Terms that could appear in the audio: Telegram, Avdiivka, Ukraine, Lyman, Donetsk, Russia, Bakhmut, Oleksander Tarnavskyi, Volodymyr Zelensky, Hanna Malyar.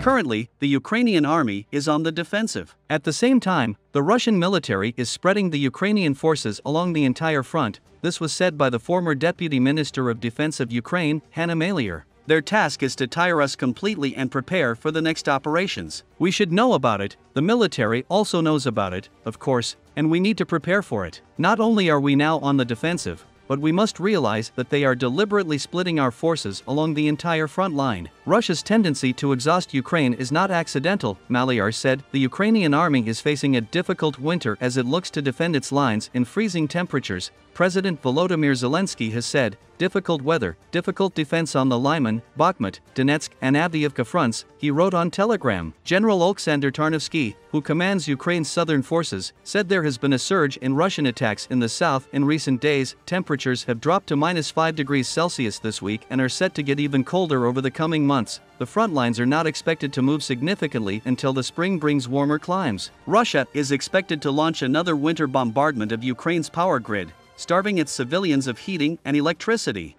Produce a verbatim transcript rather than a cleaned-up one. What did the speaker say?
Currently, the Ukrainian army is on the defensive. At the same time, the Russian military is spreading the Ukrainian forces along the entire front. This was said by the former Deputy Minister of Defense of Ukraine, Hanna Malyar. Their task is to tire us completely and prepare for the next operations. We should know about it, the military also knows about it, of course, and we need to prepare for it. Not only are we now on the defensive, but we must realize that they are deliberately splitting our forces along the entire front line. Russia's tendency to exhaust Ukraine is not accidental, Malyar said. The Ukrainian army is facing a difficult winter as it looks to defend its lines in freezing temperatures. President Volodymyr Zelensky has said, difficult weather, difficult defense on the Lyman, Bakhmut, Donetsk, and Avdiivka fronts, he wrote on Telegram. General Oleksander Tarnavskyi, who commands Ukraine's southern forces, said there has been a surge in Russian attacks in the south in recent days. Temperatures have dropped to minus five degrees Celsius this week and are set to get even colder over the coming months. The front lines are not expected to move significantly until the spring brings warmer climes. Russia is expected to launch another winter bombardment of Ukraine's power grid, starving its civilians of heating and electricity.